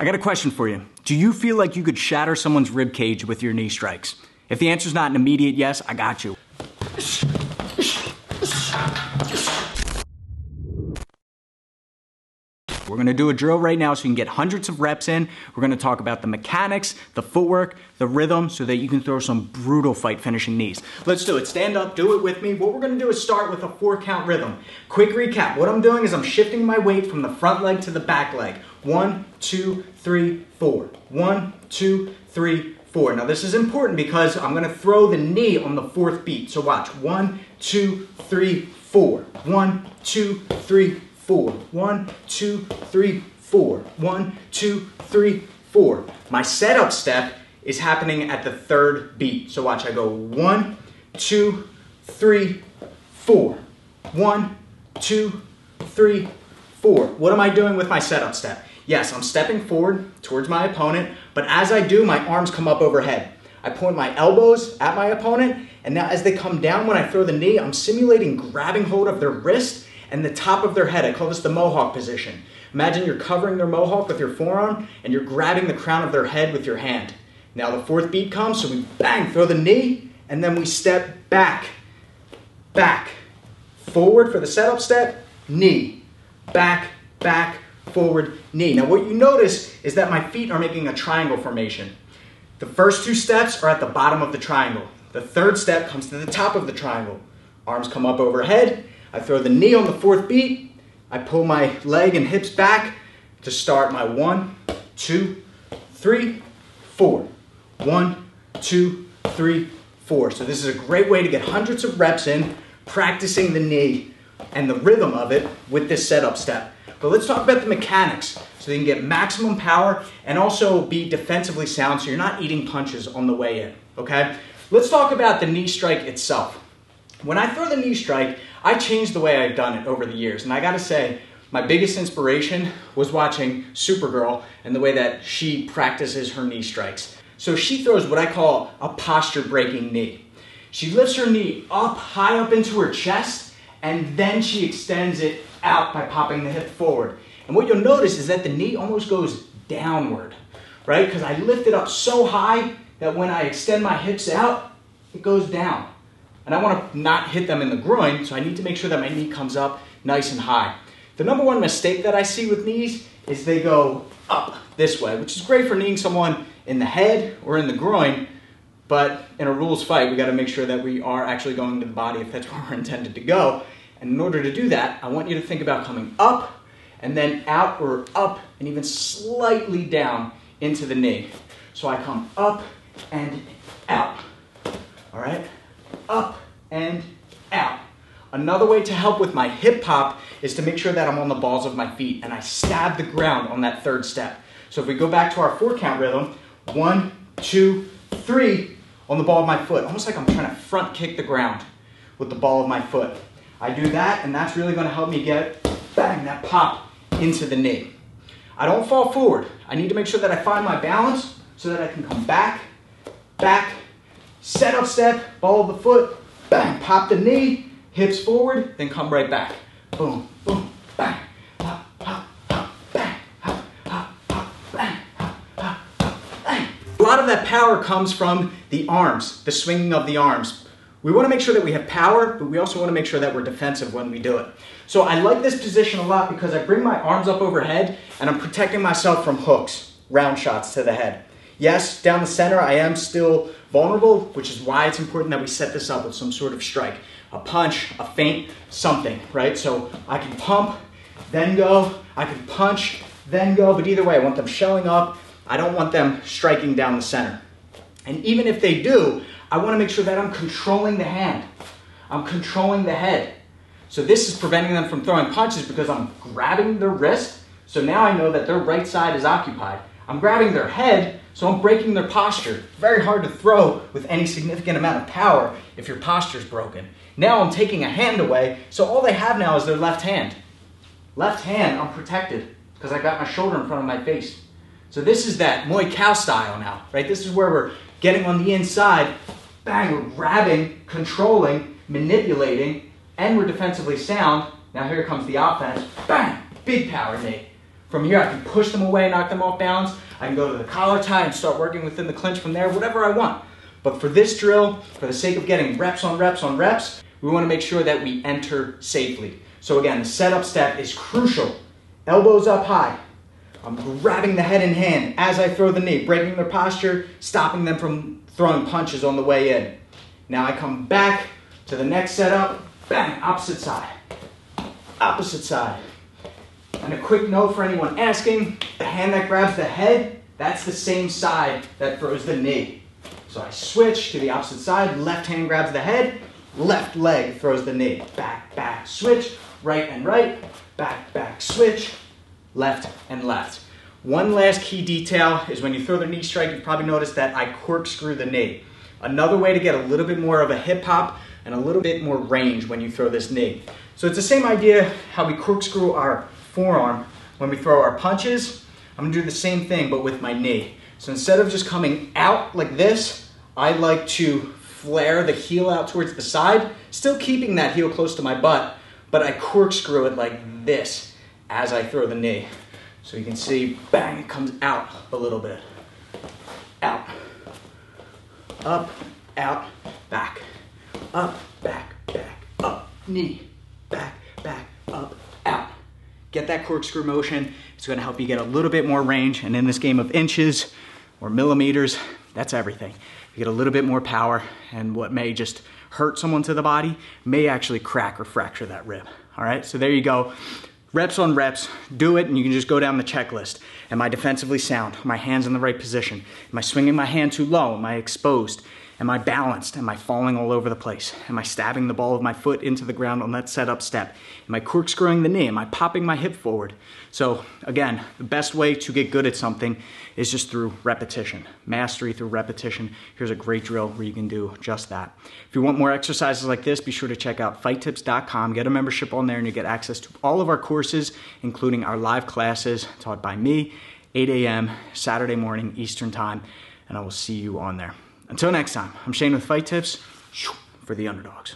I got a question for you. Do you feel like you could shatter someone's rib cage with your knee strikes? If the answer's not an immediate yes, I got you. We're gonna do a drill right now so you can get hundreds of reps in. We're gonna talk about the mechanics, the footwork, the rhythm, so that you can throw some brutal fight finishing knees. Let's do it. Stand up, do it with me. What we're gonna do is start with a 4-count rhythm. Quick recap, what I'm doing is I'm shifting my weight from the front leg to the back leg. 1, 2, 3, 4. 1, 2, 3, 4. Now this is important because I'm gonna throw the knee on the 4th beat. So watch, 1, 2, 3, 4. 1, 2, 3, 4. 1, 2, 3, 4. 1, 2, 3, 4. My setup step is happening at the 3rd beat. So watch, I go 1, 2, 3, 4. 1, 2, 3, 4. What am I doing with my setup step? Yes, I'm stepping forward towards my opponent, but as I do, my arms come up overhead. I point my elbows at my opponent, and now as they come down when I throw the knee, I'm simulating grabbing hold of their wrist and the top of their head. I call this the mohawk position. Imagine you're covering their mohawk with your forearm and you're grabbing the crown of their head with your hand. Now the 4th beat comes, so we bang, throw the knee, and then we step back, forward for the setup step, knee, back, forward, knee. Now what you notice is that my feet are making a triangle formation. The first 2 steps are at the bottom of the triangle. The 3rd step comes to the top of the triangle. Arms come up overhead, I throw the knee on the 4th beat, I pull my leg and hips back to start my 1, 2, 3, 4. 1, 2, 3, 4. So this is a great way to get hundreds of reps in, practicing the knee and the rhythm of it with this setup step. But let's talk about the mechanics so you can get maximum power and also be defensively sound so you're not eating punches on the way in, okay? Let's talk about the knee strike itself. When I throw the knee strike, I changed the way I've done it over the years, and I gotta say, my biggest inspiration was watching Supergirl and the way that she practices her knee strikes. So she throws what I call a posture-breaking knee. She lifts her knee up, high up into her chest, and then she extends it out by popping the hip forward. And what you'll notice is that the knee almost goes downward, right? Because I lift it up so high that when I extend my hips out, it goes down. And I want to not hit them in the groin, so I need to make sure that my knee comes up nice and high. The #1 mistake that I see with knees is they go up this way, which is great for kneeing someone in the head or in the groin, but in a rules fight, we got to make sure that we are actually going to the body if that's where we're intended to go. And in order to do that, I want you to think about coming up and then out or up and even slightly down into the knee. So I come up and out, all right? Up and out. Another way to help with my hip hop is to make sure that I'm on the balls of my feet and I stab the ground on that 3rd step. So if we go back to our 4-count rhythm, 1, 2, 3, on the ball of my foot, almost like I'm trying to front kick the ground with the ball of my foot. I do that, and that's really gonna help me get, bang, that pop into the knee. I don't fall forward. I need to make sure that I find my balance so that I can come back, set up step, ball of the foot, bang, pop the knee, hips forward, then come right back. Boom, boom, bang, hop, hop, hop, bang, hop, hop, hop, bang, hop, hop, hop, bang. A lot of that power comes from the arms, the swinging of the arms. We want to make sure that we have power, but we also want to make sure that we're defensive when we do it. So I like this position a lot because I bring my arms up overhead and I'm protecting myself from hooks, round shots to the head. Yes, down the center, I am still vulnerable, which is why it's important that we set this up with some sort of strike. A punch, a feint, something, right? So I can pump, then go. I can punch, then go. But either way, I want them shelling up. I don't want them striking down the center. And even if they do, I want to make sure that I'm controlling the hand. I'm controlling the head. So this is preventing them from throwing punches because I'm grabbing their wrist. So now I know that their right side is occupied. I'm grabbing their head, so I'm breaking their posture. Very hard to throw with any significant amount of power if your posture's broken. Now I'm taking a hand away, so all they have now is their left hand. Left hand, I'm protected because I got my shoulder in front of my face. So this is that Muay Khao style now, right? This is where we're getting on the inside, bang, we're grabbing, controlling, manipulating, and we're defensively sound. Now here comes the offense, bang, big power knee. From here, I can push them away, knock them off balance. I can go to the collar tie and start working within the clinch from there, whatever I want. But for this drill, for the sake of getting reps on reps on reps, we want to make sure that we enter safely. So again, the setup step is crucial. Elbows up high. I'm grabbing the head and hand as I throw the knee, breaking their posture, stopping them from throwing punches on the way in. Now I come back to the next setup. Bang, opposite side. Opposite side. And a quick note for anyone asking, the hand that grabs the head, that's the same side that throws the knee. So I switch to the opposite side, left hand grabs the head, left leg throws the knee. Back, back, switch, right and right, back, back, switch, left and left. One last key detail is when you throw the knee strike, you probably noticed that I corkscrew the knee. Another way to get a little bit more of a hip hop and a little bit more range when you throw this knee. So it's the same idea how we corkscrew our forearm when we throw our punches. I'm gonna do the same thing but with my knee. So instead of just coming out like this, I like to flare the heel out towards the side, still keeping that heel close to my butt, but I corkscrew it like this as I throw the knee. So you can see, bang, it comes out a little bit. Out, up, out, back. Up, back, back, up, knee, back, back, up, out. Get that corkscrew motion. It's going to help you get a little bit more range. And in this game of inches or millimeters, that's everything. You get a little bit more power, and what may just hurt someone to the body may actually crack or fracture that rib. All right, so there you go. Reps on reps, do it, and you can just go down the checklist. Am I defensively sound? Am my hands in the right position? Am I swinging my hand too low? Am I exposed? Am I balanced? Am I falling all over the place? Am I stabbing the ball of my foot into the ground on that setup step? Am I corkscrewing the knee? Am I popping my hip forward? So again, the best way to get good at something is just through repetition. Mastery through repetition. Here's a great drill where you can do just that. If you want more exercises like this, be sure to check out fighttips.com. Get a membership on there and you get access to all of our courses, including our live classes taught by me, 8 a.m. Saturday morning Eastern Time, and I will see you on there. Until next time, I'm Shane with Fight Tips, for the underdogs.